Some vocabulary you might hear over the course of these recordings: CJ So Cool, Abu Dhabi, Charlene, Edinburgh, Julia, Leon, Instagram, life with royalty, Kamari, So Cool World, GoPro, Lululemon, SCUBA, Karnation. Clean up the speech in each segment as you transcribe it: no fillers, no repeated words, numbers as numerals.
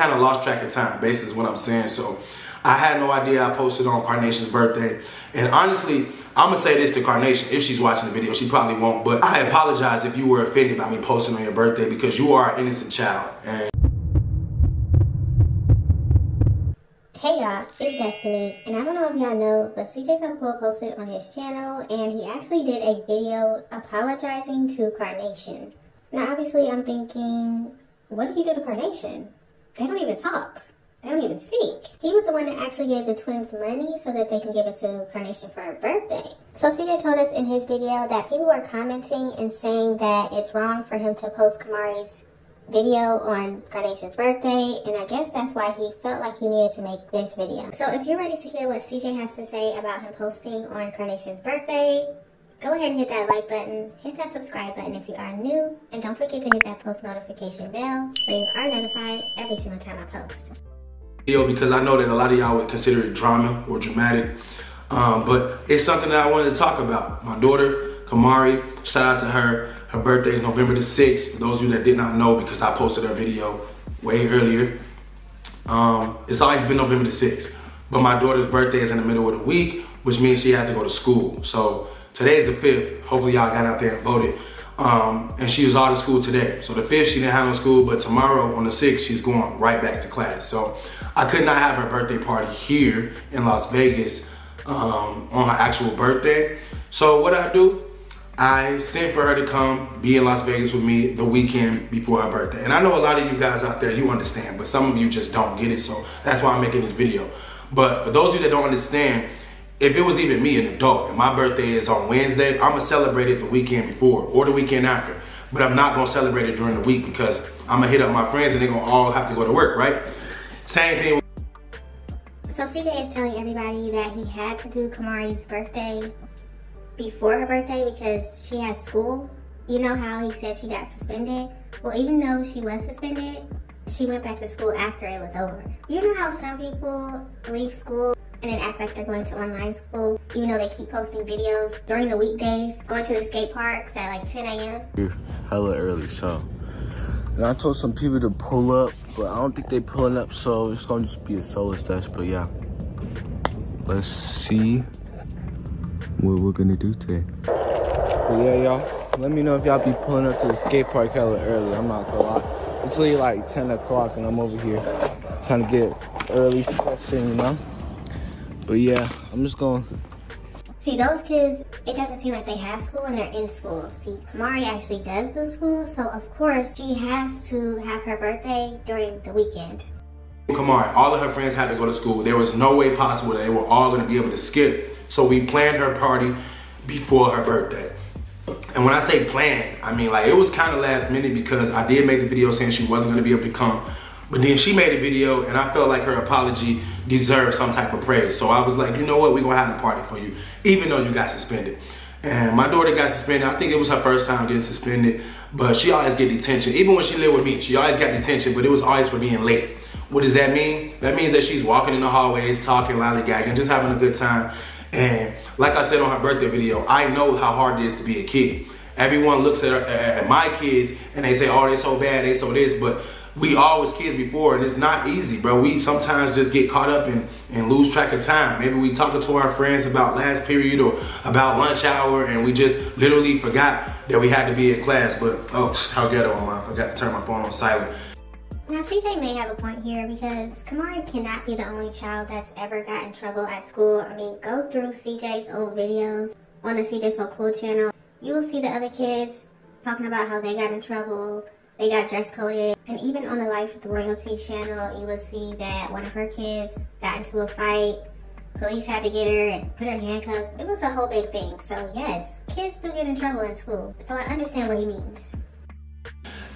kind of lost track of time, basically is what I'm saying. So I had no idea I posted on Karnation's birthday. And honestly, I'm going to say this to Karnation. If she's watching the video, she probably won't. But I apologize if you were offended by me posting on your birthday, because you are an innocent child. And hey y'all, it's Destiny, and I don't know if y'all know, but CJ So Cool posted on his channel, and he actually did a video apologizing to Karnation. Now obviously I'm thinking, what did he do to Karnation? They don't even talk. They don't even speak. He was the one that actually gave the twins money so that they can give it to Karnation for her birthday. So CJ told us in his video that people were commenting and saying that it's wrong for him to post Kamari's video on Karnation's birthday, and I guess that's why he felt like he needed to make this video. So if you're ready to hear what CJ has to say about him posting on Karnation's birthday, go ahead and hit that like button, hit that subscribe button if you are new, and don't forget to hit that post notification bell so you are notified every single time I post. Because I know that a lot of y'all would consider it drama or dramatic, but it's something that I wanted to talk about. My daughter, Kamari, shout out to her. Her birthday is November the 6th. For those of you that did not know, because I posted her video way earlier, it's always been November the 6th. But my daughter's birthday is in the middle of the week, which means she had to go to school. So today's the 5th. Hopefully y'all got out there and voted. And she was out of school today. So the 5th, she didn't have no school, but tomorrow on the 6th, she's going right back to class. So I could not have her birthday party here in Las Vegas on her actual birthday. So what I do, I sent for her to come be in Las Vegas with me the weekend before her birthday. And I know a lot of you guys out there, you understand, but some of you just don't get it. So that's why I'm making this video. But for those of you that don't understand, if it was even me, an adult, and my birthday is on Wednesday, I'm gonna celebrate it the weekend before or the weekend after. But I'm not gonna celebrate it during the week, because I'm gonna hit up my friends and they're gonna all have to go to work, right? Same thing with. So CJ is telling everybody that he had to do Kamari's birthday before her birthday because she has school. You know how he said she got suspended? Well, even though she was suspended, she went back to school after it was over. You know how some people leave school and then act like they're going to online school, even though they keep posting videos during the weekdays, going to the skate parks at like 10 a.m. You're hella early, so. And I told some people to pull up, but I don't think they pulling up, so it's gonna just be a solo sesh, but yeah. Let's see what we're gonna do today. But yeah, y'all, let me know if y'all be pulling up to the skate park hella early. I'm not gonna lie. It's really like 10 o'clock and I'm over here trying to get early session, you know? But yeah, I'm just going. See, those kids, it doesn't seem like they have school and they're in school. See, Kamari actually does do school, so of course she has to have her birthday during the weekend. Kamari, all of her friends had to go to school. There was no way possible that they were all gonna be able to skip. So we planned her party before her birthday. And when I say planned, I mean like it was kind of last minute, because I did make the video saying she wasn't gonna be able to come. But then she made a video and I felt like her apology deserved some type of praise. So I was like, you know what, we're gonna have a party for you, even though you got suspended. And my daughter got suspended. I think it was her first time getting suspended, but she always get detention. Even when she lived with me, she always got detention, but it was always for being late. What does that mean? That means that she's walking in the hallways, talking, lollygagging, just having a good time. And like I said on her birthday video, I know how hard it is to be a kid. Everyone looks at, my kids and they say, oh, they're so bad, they so this, but we all was kids before, and it's not easy, bro. We sometimes just get caught up and lose track of time. Maybe we talking to our friends about last period or about lunch hour, and we just literally forgot that we had to be in class. But oh, how ghetto am I? I forgot to turn my phone on silent. Now, CJ may have a point here, because Kamari cannot be the only child that's ever got in trouble at school. I mean, go through CJ's old videos on the CJ So Cool channel. You will see the other kids talking about how they got in trouble, they got dress coded. And even on the Life with Royalty channel, you will see that one of her kids got into a fight. Police had to get her and put her in handcuffs. It was a whole big thing. So yes, kids do get in trouble in school. So I understand what he means.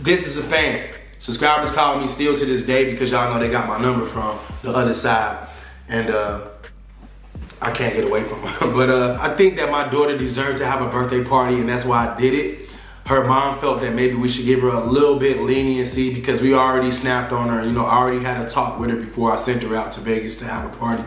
This is a fan. Subscribers call me still to this day, because y'all know they got my number from the other side. And I can't get away from her. But I think that my daughter deserved to have a birthday party, and that's why I did it. Her mom felt that maybe we should give her a little bit leniency, because we already snapped on her. You know, I already had a talk with her before I sent her out to Vegas to have a party.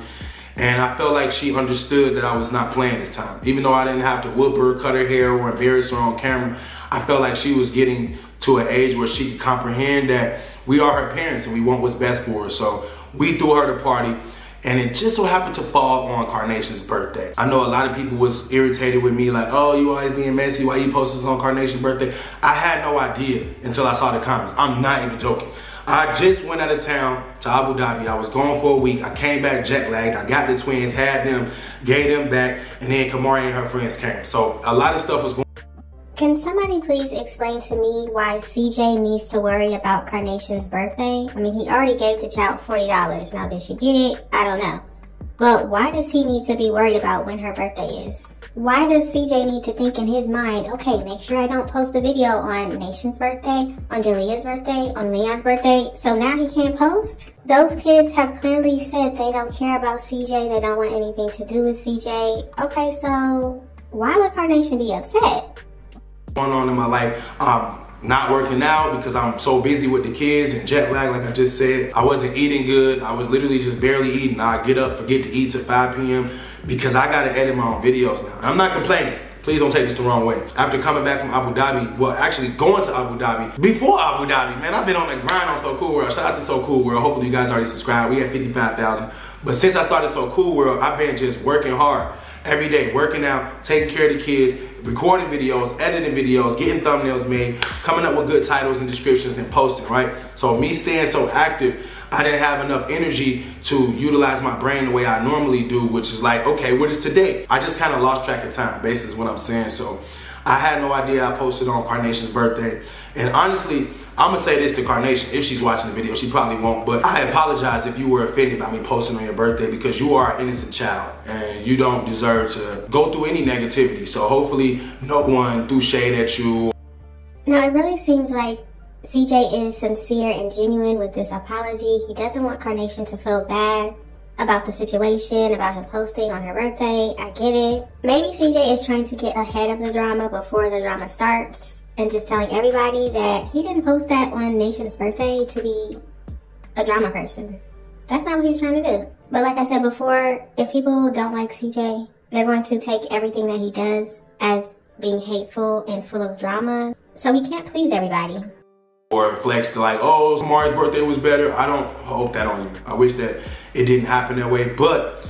And I felt like she understood that I was not playing this time. Even though I didn't have to whoop her, cut her hair, or embarrass her on camera, I felt like she was getting to an age where she could comprehend that we are her parents and we want what's best for her. So we threw her the party, and it just so happened to fall on Karnation's birthday. I know a lot of people was irritated with me, like, oh, you always being messy, why you post this on Karnation's birthday? I had no idea until I saw the comments. I'm not even joking. I just went out of town to Abu Dhabi. I was gone for a week. I came back jet lagged. I got the twins, had them, gave them back, and then Kamari and her friends came. So a lot of stuff was going. Can somebody please explain to me why CJ needs to worry about Karnation's birthday? I mean, he already gave the child $40. Now, did she get it? I don't know. But why does he need to be worried about when her birthday is? Why does CJ need to think in his mind, okay, make sure I don't post a video on Nation's birthday, on Julia's birthday, on Leon's birthday, so now he can't post? Those kids have clearly said they don't care about CJ, they don't want anything to do with CJ. Okay, so why would Karnation be upset? Going on in my life, not working out because I'm so busy with the kids and jet lag, like I just said. I wasn't eating good. I was literally just barely eating. I get up, forget to eat till 5 p.m. because I gotta edit my own videos now. And I'm not complaining. Please don't take this the wrong way. After coming back from Abu Dhabi, well, actually going to Abu Dhabi, before Abu Dhabi, man, I've been on the grind on So Cool World. Shout out to So Cool World. Hopefully you guys already subscribed. We had 55,000. But since I started So Cool World, I've been just working hard every day, working out, taking care of the kids, recording videos, editing videos, getting thumbnails made, coming up with good titles and descriptions and posting, right? So me staying so active, I didn't have enough energy to utilize my brain the way I normally do, which is like, okay, what is today? I just kind of lost track of time, basically is what I'm saying. So I had no idea I posted on Karnation's birthday. And honestly, I'm gonna say this to Karnation, if she's watching the video, she probably won't, but I apologize if you were offended by me posting on your birthday because you are an innocent child and you don't deserve to go through any negativity. So hopefully no one threw shade at you. Now it really seems like CJ is sincere and genuine with this apology. He doesn't want Karnation to feel bad about the situation, about him posting on her birthday. I get it. Maybe CJ is trying to get ahead of the drama before the drama starts, and just telling everybody that he didn't post that on Nation's birthday to be a drama person. That's not what he was trying to do. But like I said before, if people don't like CJ, they're going to take everything that he does as being hateful and full of drama. So he can't please everybody. Or flex to like, oh, Kamari's birthday was better. I don't hope that on you. I wish that it didn't happen that way, but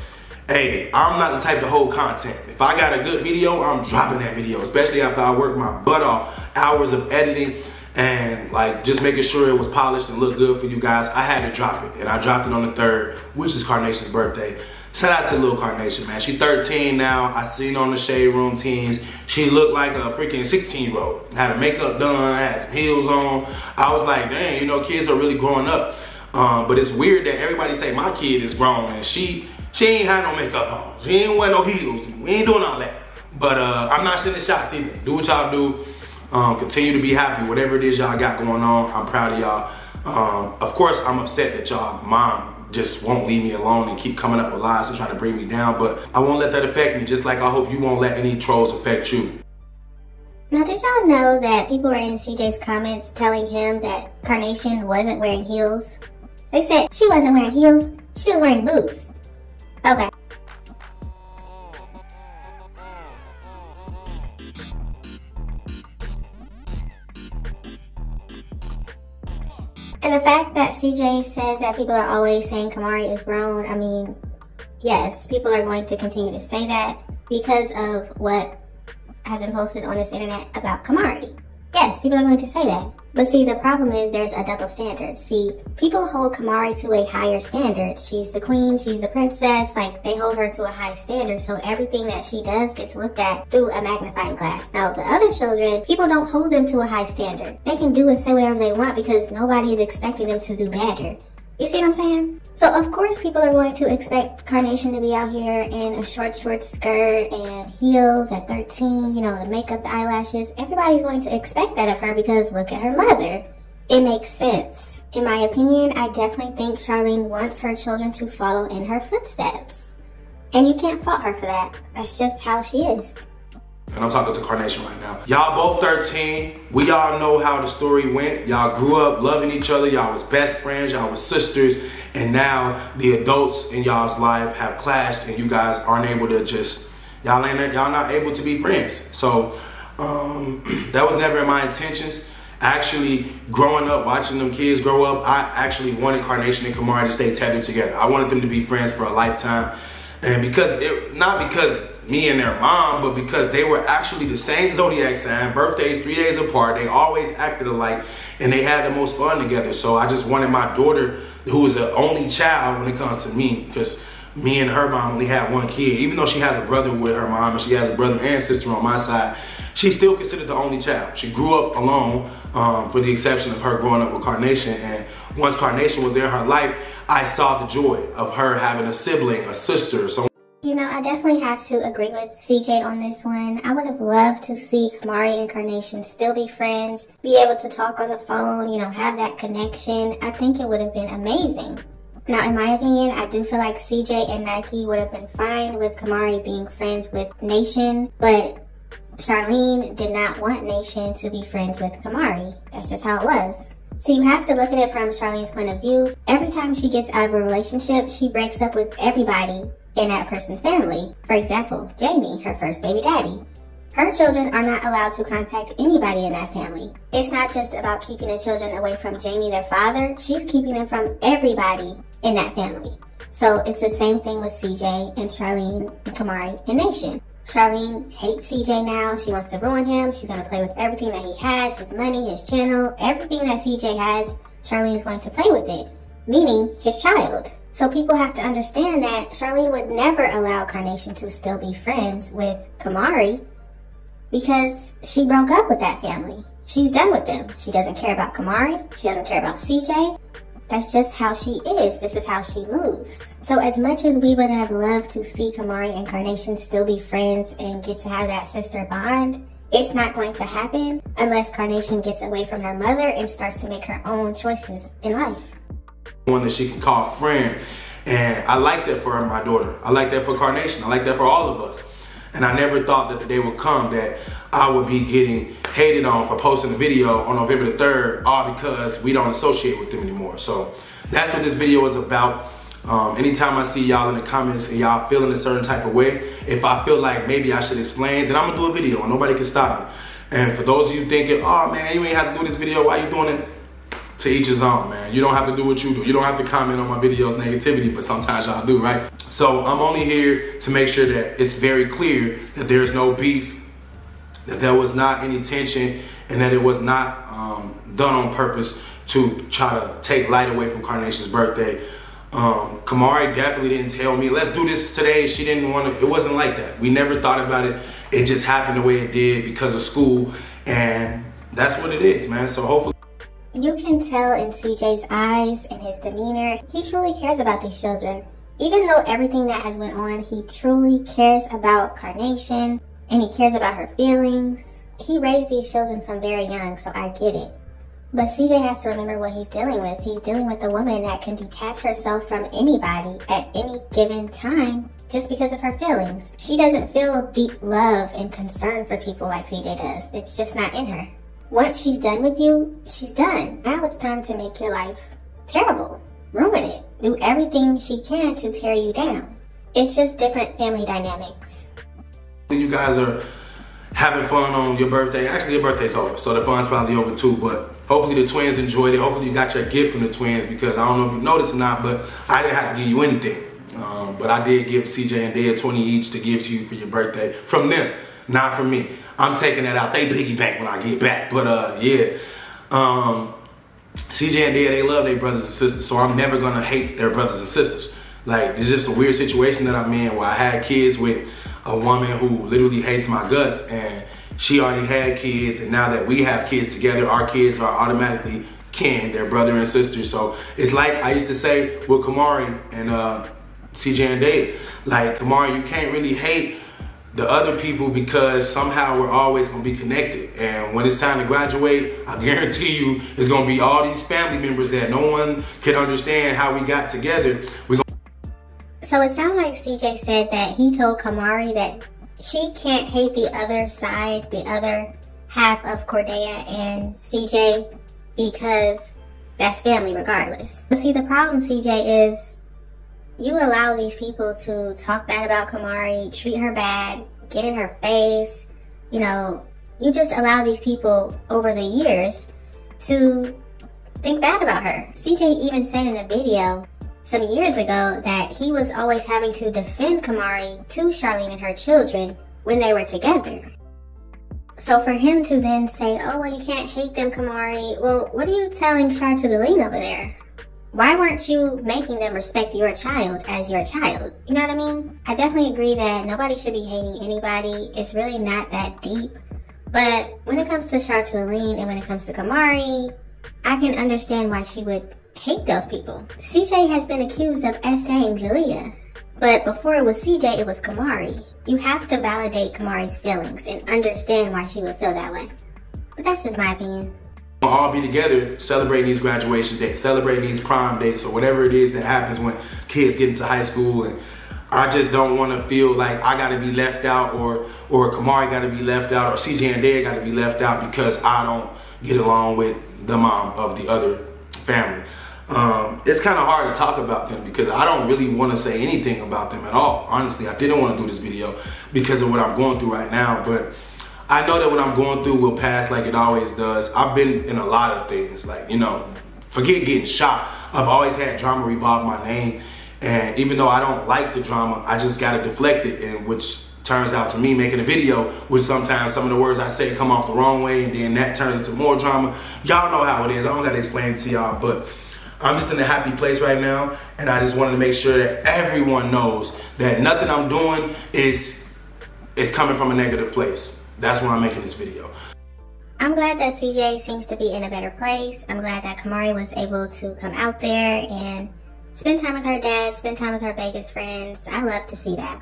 hey, I'm not the type to hold content. If I got a good video, I'm dropping that video, especially after I work my butt off, hours of editing, and like just making sure it was polished and looked good for you guys. I had to drop it, and I dropped it on the 3rd, which is Karnation's birthday. Shout out to Lil Karnation, man. She's 13 now. I seen on the Shade Room teens. She looked like a freaking 16-year-old. Had her makeup done, had some heels on. I was like, dang, you know, kids are really growing up. But it's weird that everybody say my kid is grown, and she ain't had no makeup on. She ain't wear no heels. We ain't doing all that. But I'm not sending shots either. Do what y'all do. Continue to be happy. Whatever it is y'all got going on, I'm proud of y'all. Of course, I'm upset that y'all mom just won't leave me alone and keep coming up with lies and trying to bring me down. But I won't let that affect me, just like I hope you won't let any trolls affect you. Now, did y'all know that people were in CJ's comments telling him that Karnation wasn't wearing heels? They said she wasn't wearing heels. She was wearing boots. Okay. And the fact that CJ says that people are always saying Kamari is grown, I mean, yes, people are going to continue to say that because of what has been posted on this internet about Kamari. Yes, people are going to say that. But see, the problem is there's a double standard. See, people hold Kamari to a higher standard. She's the queen, she's the princess, like they hold her to a high standard, so everything that she does gets looked at through a magnifying glass. Now, the other children, people don't hold them to a high standard. They can do and say whatever they want because nobody is expecting them to do better. You see what I'm saying? So of course people are going to expect Karnation to be out here in a short skirt and heels at 13, you know, the makeup, the eyelashes. Everybody's going to expect that of her because look at her mother. It makes sense. In my opinion, I definitely think Charlene wants her children to follow in her footsteps. And you can't fault her for that. That's just how she is. And I'm talking to Karnation right now. Y'all both 13. We all know how the story went. Y'all grew up loving each other. Y'all was best friends. Y'all was sisters. And now the adults in y'all's life have clashed and you guys aren't able to just, y'all not able to be friends. So that was never in my intentions. Actually, growing up, watching them kids grow up, I actually wanted Karnation and Kamari to stay tethered together. I wanted them to be friends for a lifetime. And because, not because me and their mom, but because they were actually the same zodiac sign, birthdays 3 days apart, they always acted alike, and they had the most fun together. So I just wanted my daughter, who is the only child when it comes to me, because me and her mom only had one kid. Even though she has a brother with her mom, and she has a brother and sister on my side, she's still considered the only child. She grew up alone, for the exception of her growing up with Karnation. And once Karnation was in her life, I saw the joy of her having a sibling, a sister. So, you know, I definitely have to agree with CJ on this one. I would have loved to see Kamari and Karnation still be friends, be able to talk on the phone, you know, have that connection. I think it would have been amazing. Now, in my opinion, I do feel like CJ and Nike would have been fine with Kamari being friends with Nation, but Charlene did not want Nation to be friends with Kamari. That's just how it was. So you have to look at it from Charlene's point of view. Every time she gets out of a relationship, she breaks up with everybody in that person's family. For example, Jamie, her first baby daddy. Her children are not allowed to contact anybody in that family. It's not just about keeping the children away from Jamie, their father. She's keeping them from everybody in that family. So it's the same thing with CJ and Charlene and Kamari and Nation. Charlene hates CJ now. She wants to ruin him. She's going to play with everything that he has, his money, his channel, everything that CJ has, Charlene's going to play with it, meaning his child. So people have to understand that Charlene would never allow Karnation to still be friends with Kamari because she broke up with that family. She's done with them. She doesn't care about Kamari. She doesn't care about CJ. That's just how she is. This is how she moves. So as much as we would have loved to see Kamari and Karnation still be friends and get to have that sister bond, it's not going to happen unless Karnation gets away from her mother and starts to make her own choices in life. One that she can call friend. And I like that for her, my daughter. I like that for Karnation. I like that for all of us. And I never thought that the day would come that I would be getting hated on for posting a video on November the 3rd, all because we don't associate with them anymore. So that's what this video is about. Anytime I see y'all in the comments and y'all feeling a certain type of way, if I feel like maybe I should explain, then I'm gonna do a video and nobody can stop me. And for those of you thinking, oh man, you ain't have to do this video, why you doing it? To each his own, man. You don't have to do what you do. You don't have to comment on my videos' negativity, but sometimes y'all do, right? So I'm only here to make sure that it's very clear that there's no beef, that there was not any tension, and that it was not done on purpose to try to take light away from Karnation's birthday. Kamari definitely didn't tell me, let's do this today. She didn't want to. It wasn't like that. We never thought about it. It just happened the way it did because of school, and that's what it is, man. So hopefully. You can tell in CJ's eyes and his demeanor, he truly cares about these children. Even though everything that has went on, he truly cares about Karnation and he cares about her feelings. He raised these children from very young, so I get it. But CJ has to remember what he's dealing with. He's dealing with a woman that can detach herself from anybody at any given time just because of her feelings. She doesn't feel deep love and concern for people like CJ does. It's just not in her. Once she's done with you, she's done. Now it's time to make your life terrible. Ruin it. Do everything she can to tear you down. It's just different family dynamics. You guys are having fun on your birthday. Actually, your birthday's over, so the fun's probably over too, but hopefully the twins enjoyed it. Hopefully you got your gift from the twins, because I don't know if you noticed or not, but I didn't have to give you anything. But I did give CJ and Dad 20 each to give to you for your birthday from them, not from me. I'm taking that out. They piggyback when I get back. But yeah, CJ and Dad, they love their brothers and sisters, so I'm never gonna hate their brothers and sisters. Like, it's just a weird situation that I'm in where I had kids with a woman who literally hates my guts, and she already had kids, and now that we have kids together, our kids are automatically kin, their brother and sister. So it's like I used to say with Kamari and CJ and Dad, like, Kamari, you can't really hate the other people because somehow we're always gonna be connected. And when it's time to graduate, I guarantee you, it's gonna be all these family members that no one can understand how we got together. So it sounds like CJ said that he told Kamari that she can't hate the other side, the other half of Cordeia and CJ, because that's family regardless. But see, the problem, CJ, is you allow these people to talk bad about Kamari, treat her bad, get in her face. You know, you just allow these people over the years to think bad about her. CJ even said in a video some years ago that he was always having to defend Kamari to Charlene and her children when they were together. So for him to then say, oh, well, you can't hate them, Kamari. Well, what are you telling Char to the lean over there? Why weren't you making them respect your child as your child? You know what I mean? I definitely agree that nobody should be hating anybody. It's really not that deep. But when it comes to Charlene and when it comes to Kamari, I can understand why she would hate those people. CJ has been accused of SAing Julia. But before it was CJ, it was Kamari. You have to validate Kamari's feelings and understand why she would feel that way. But that's just my opinion. We'll all be together celebrating these graduation days, celebrating these prom dates, or whatever it is that happens when kids get into high school. And I just don't want to feel like I got to be left out, or Kamari got to be left out, or CJ and Dad got to be left out because I don't get along with the mom of the other family. It's kind of hard to talk about them because I don't really want to say anything about them at all. Honestly, I didn't want to do this video because of what I'm going through right now, but I know that what I'm going through will pass like it always does. I've been in a lot of things, like, you know, forget getting shot. I've always had drama revolve my name, and even though I don't like the drama, I just got to deflect it, and which turns out to me making a video where sometimes some of the words I say come off the wrong way, and then that turns into more drama. Y'all know how it is. I don't got to explain it to y'all, but I'm just in a happy place right now, and I just wanted to make sure that everyone knows that nothing I'm doing is coming from a negative place. That's why I'm making this video. I'm glad that CJ seems to be in a better place. I'm glad that Kamari was able to come out there and spend time with her dad, spend time with her Vegas friends. I love to see that.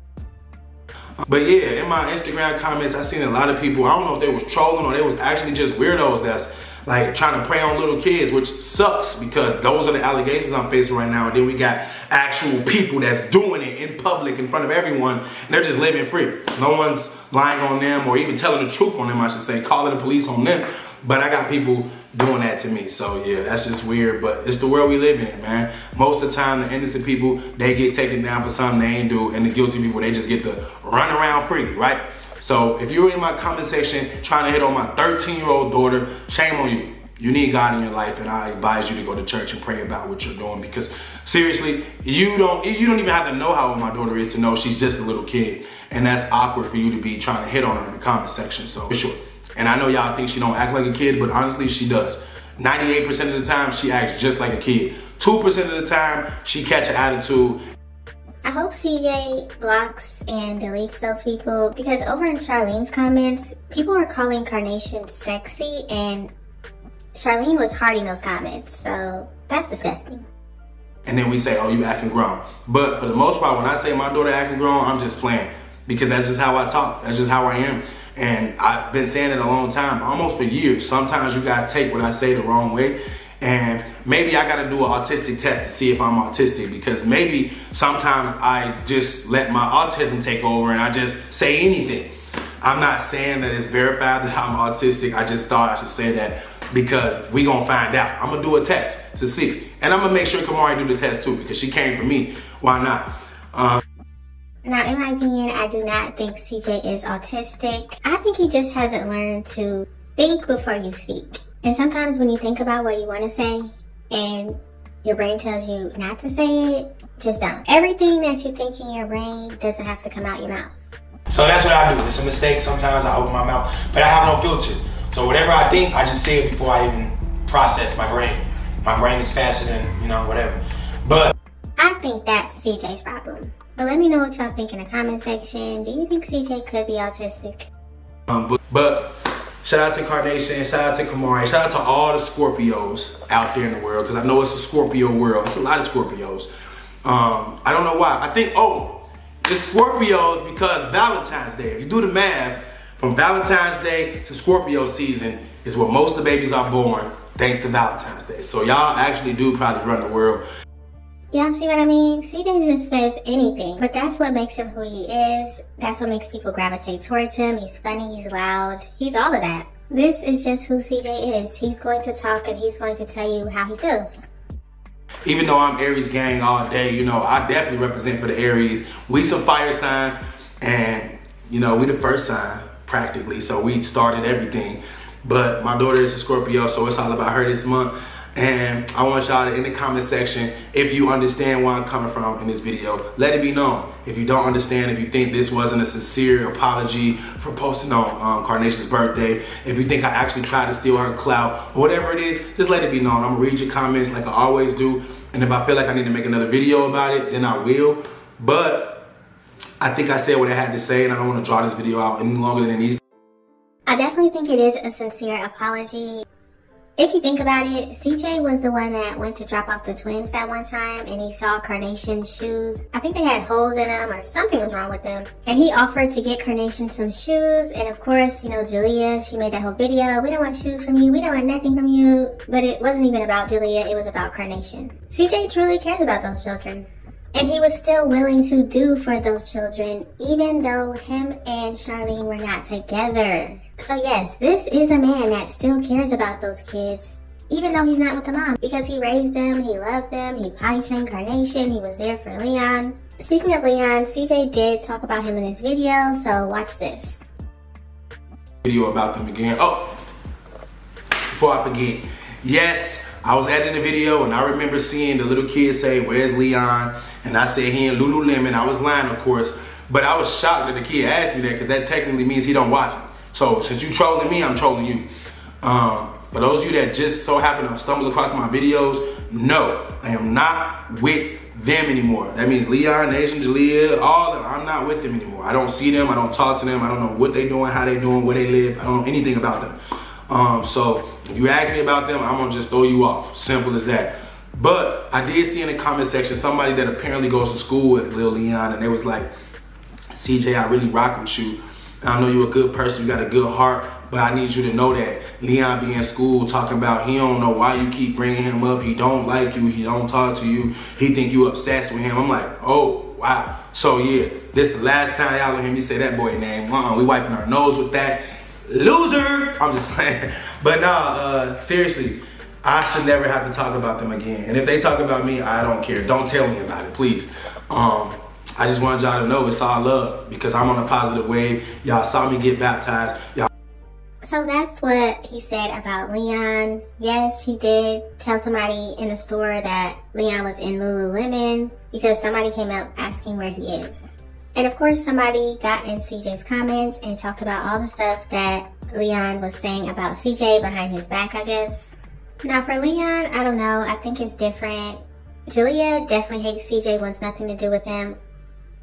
But yeah, in my Instagram comments, I seen a lot of people, I don't know if they was trolling or they was actually just weirdos that's like trying to prey on little kids, which sucks because those are the allegations I'm facing right now. And then we got actual people that's doing it in public in front of everyone, and they're just living free. No one's lying on them or even telling the truth on them, I should say, calling the police on them. But I got people doing that to me. So yeah, that's just weird, but it's the world we live in, man. Most of the time, the innocent people, they get taken down for something they ain't do, and the guilty people, they just get to run around freely, right? So if you're in my comment section trying to hit on my 13-year-old daughter, shame on you. You need God in your life, and I advise you to go to church and pray about what you're doing, because seriously, you don't even have to know how old my daughter is to know she's just a little kid, and that's awkward for you to be trying to hit on her in the comment section, so for sure. And I know y'all think she don't act like a kid, but honestly, she does. 98% of the time, she acts just like a kid. 2% of the time, she catch an attitude. I hope CJ blocks and deletes those people, because over in Charlene's comments, people were calling Karnation sexy, and Charlene was hearting those comments, so that's disgusting. And then we say, oh, you acting grown. But for the most part, when I say my daughter acting grown, I'm just playing, because that's just how I talk. That's just how I am. And I've been saying it a long time, almost for years. Sometimes you guys take what I say the wrong way. And maybe I gotta do an autistic test to see if I'm autistic, because maybe sometimes I just let my autism take over and I just say anything. I'm not saying that it's verified that I'm autistic. I just thought I should say that because we gonna find out. I'm gonna do a test to see. And I'm gonna make sure Kamari do the test too, because she came for me. Why not? Now, in my opinion, I do not think CJ is autistic. I think he just hasn't learned to think before you speak. And sometimes when you think about what you want to say and your brain tells you not to say it, just don't. Everything that you think in your brain doesn't have to come out your mouth. So that's what I do. It's a mistake. Sometimes I open my mouth, but I have no filter. So whatever I think, I just say it before I even process my brain. My brain is faster than, you know, whatever. But I think that's CJ's problem. But let me know what y'all think in the comment section. Do you think CJ could be autistic? But shout out to Karnation, shout out to Kamari, shout out to all the Scorpios out there in the world, because I know it's a Scorpio world. It's a lot of Scorpios. I don't know why. I think, oh, it's Scorpios because Valentine's Day. If you do the math, from Valentine's Day to Scorpio season is where most of the babies are born, thanks to Valentine's Day. So y'all actually do probably run the world. Y'all see what I mean? CJ just says anything, but that's what makes him who he is. That's what makes people gravitate towards him. He's funny, he's loud, he's all of that. This is just who CJ is. He's going to talk and he's going to tell you how he feels. Even though I'm Aries gang all day, you know, I definitely represent for the Aries. We some fire signs, and you know, we the first sign practically, so we started everything. But my daughter is a Scorpio, so it's all about her this month. And I want y'all to, in the comment section, if you understand where I'm coming from in this video, let it be known. If you don't understand, if you think this wasn't a sincere apology for posting on Karnation's birthday, if you think I actually tried to steal her clout, or whatever it is, just let it be known. I'm gonna read your comments like I always do. And if I feel like I need to make another video about it, then I will. But I think I said what I had to say, and I don't wanna draw this video out any longer than it needs to. I definitely think it is a sincere apology. If you think about it, CJ was the one that went to drop off the twins that one time, and he saw Karnation's shoes. I think they had holes in them or something was wrong with them. And he offered to get Karnation some shoes. And of course, you know, Julia, she made that whole video. We don't want shoes from you. We don't want nothing from you. But it wasn't even about Julia. It was about Karnation. CJ truly cares about those children. And he was still willing to do for those children, even though him and Charlene were not together. So yes, this is a man that still cares about those kids, even though he's not with the mom, because he raised them, he loved them, he potty trained Karnation, he was there for Leon. Speaking of Leon, CJ did talk about him in this video, so watch this. Video about them again. Oh, before I forget, yes, I was editing the video and I remember seeing the little kids say, "Where's Leon?" And I said, "He in Lululemon." I was lying, of course, but I was shocked that the kid asked me that, because that technically means he don't watch me. So since you trolling me, I'm trolling you. For those of you that just so happen to stumble across my videos, no, I am not with them anymore. That means Leon, Nation, Julia, all of them, I'm not with them anymore. I don't see them, I don't talk to them, I don't know what they doing, how they doing, where they live, I don't know anything about them. So if you ask me about them, I'm gonna just throw you off. Simple as that. But I did see in the comment section somebody that apparently goes to school with Lil Leon, and they was like, "CJ, I really rock with you. I know you're a good person, you got a good heart, but I need you to know that Leon be in school talking about he don't know why you keep bringing him up. He don't like you, he don't talk to you, he think you obsessed with him." I'm like, oh, wow. So yeah, this the last time y'all let him say that boy name. We wiping our nose with that. Loser! I'm just saying. But nah, seriously, I should never have to talk about them again. And if they talk about me, I don't care. Don't tell me about it, please. I just wanted y'all to know it's all love, because I'm on a positive wave. Y'all saw me get baptized. Y'all. So that's what he said about Leon. Yes, he did tell somebody in the store that Leon was in Lululemon because somebody came up asking where he is. And of course, somebody got in CJ's comments and talked about all the stuff that Leon was saying about CJ behind his back, I guess. Now for Leon, I don't know, I think it's different. Julia definitely hates CJ, wants nothing to do with him.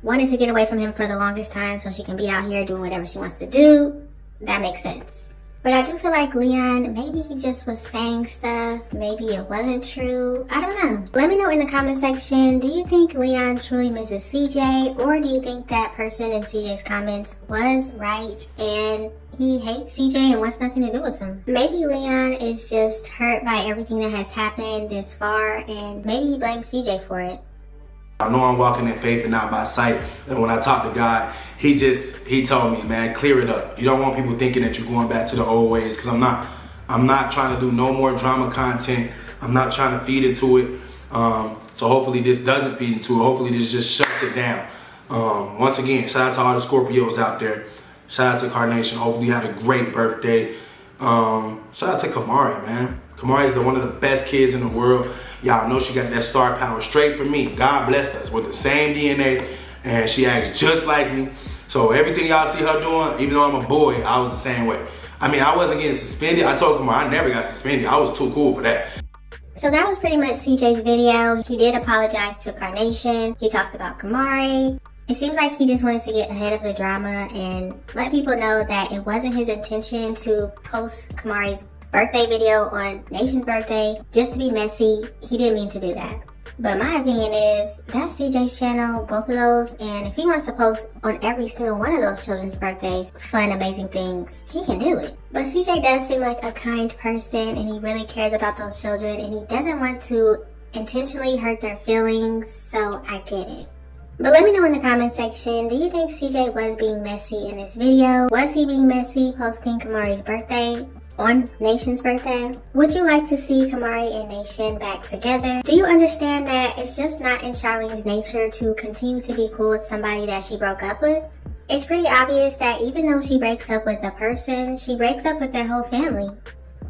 Wanted to get away from him for the longest time so she can be out here doing whatever she wants to do. That makes sense. But I do feel like Leon, maybe he just was saying stuff, maybe it wasn't true, I don't know. Let me know in the comment section, do you think Leon truly misses CJ, or do you think that person in CJ's comments was right and he hates CJ and wants nothing to do with him? Maybe Leon is just hurt by everything that has happened this far, and maybe he blames CJ for it. I know I'm walking in faith and not by sight, and when I talk to God, he told me, "Man, clear it up. You don't want people thinking that you're going back to the old ways, because I'm not trying to do no more drama content. I'm not trying to feed into it. So hopefully this doesn't feed into it. Hopefully this just shuts it down." Once again, shout out to all the Scorpios out there. Shout out to Karnation. Hopefully you had a great birthday. Shout out to Kamari, man. Kamari is one of the best kids in the world. Y'all know she got that star power straight from me. God blessed us with the same DNA, and she acts just like me. So everything y'all see her doing, even though I'm a boy, I was the same way. I mean, I wasn't getting suspended. I told Kamari I never got suspended. I was too cool for that. So that was pretty much CJ's video. He did apologize to Karnation. He talked about Kamari. It seems like he just wanted to get ahead of the drama and let people know that it wasn't his intention to post Kamari's birthday video on Nation's birthday just to be messy. He didn't mean to do that. But my opinion is that's CJ's channel, both of those, and if he wants to post on every single one of those children's birthdays fun, amazing things, he can do it. But CJ does seem like a kind person, and he really cares about those children, and he doesn't want to intentionally hurt their feelings, so I get it. But let me know in the comment section, do you think CJ was being messy in this video? Was he being messy posting Kamari's birthday on Nation's birthday? Would you like to see Kamari and Nation back together? Do you understand that it's just not in Charlene's nature to continue to be cool with somebody that she broke up with? It's pretty obvious that even though she breaks up with a person, she breaks up with their whole family.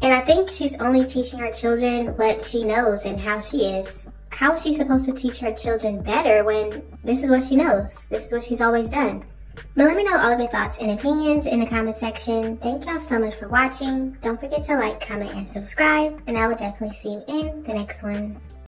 And I think she's only teaching her children what she knows and how she is. How is she supposed to teach her children better when this is what she knows? This is what she's always done. But let me know all of your thoughts and opinions in the comment section. Thank y'all so much for watching. Don't forget to like, comment, and subscribe. And I will definitely see you in the next one.